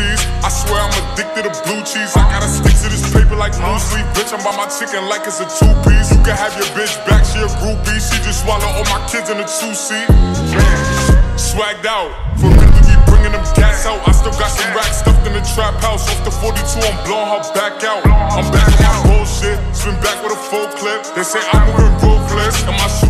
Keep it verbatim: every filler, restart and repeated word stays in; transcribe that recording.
cheese. I swear I'm addicted to blue cheese. I gotta stick to this paper like loose leaf. Bitch, I'm by my chicken like it's a two-piece. You can have your bitch back, she a groupie. She just swallow all my kids in a two-seat. Swagged out, for real to be bringing them gas out. I still got some racks stuffed in the trap house. Off the forty-two, I'm blowing her back out. I'm back on my bullshit, spin back with a full clip. They say I'm moving ruthless, and my shoes